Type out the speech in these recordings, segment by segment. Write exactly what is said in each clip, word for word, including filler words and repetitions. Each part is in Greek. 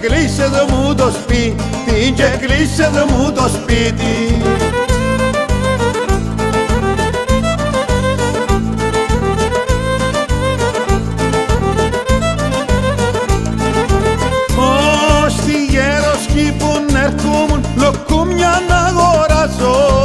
κλείσε δε μου το σπίτι, και κλείσε δε μου το σπίτι. Ως τη γεροσκή που έρχομουν λοκούμια να αγοράζω,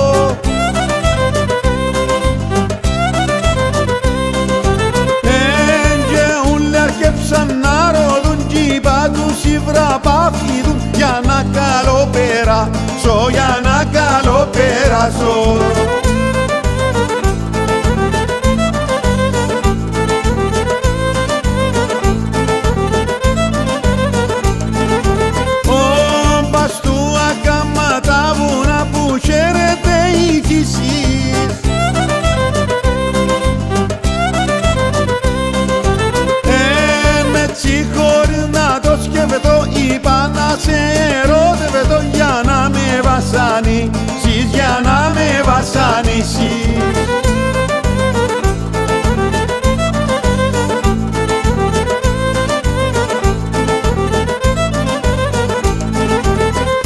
για να καλοπεράσω, για να καλοπεράσω. Όμπας του ακάμα τα βουνά που χαίρεται η Χυσής, ε, με τσίχωρ να το σκεφτώ, είπα να σε ερωτευτώ, για να με βασανίσεις, για να με βασανίσεις.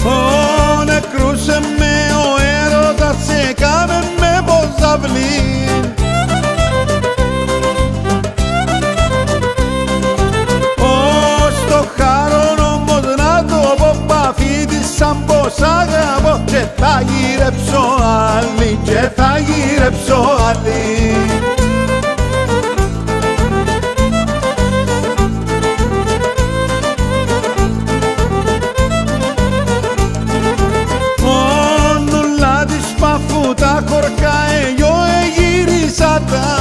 Ω, νεκρούσε με ο έρωτας, σε κάμε με ποζαυλή, και θα γυρέψω άλλη, και θα γυρέψω άλλη. Μόνουλα της παφού τα χορκά εγώ εγύρισα τα,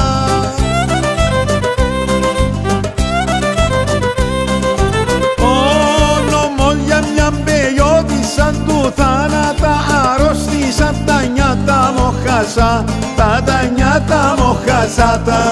όνομον για μια μπελιώτησα του θάνατα, αρρώστησα τα νιάτα μου χάσα, τα νιάτα μου χάσα τα.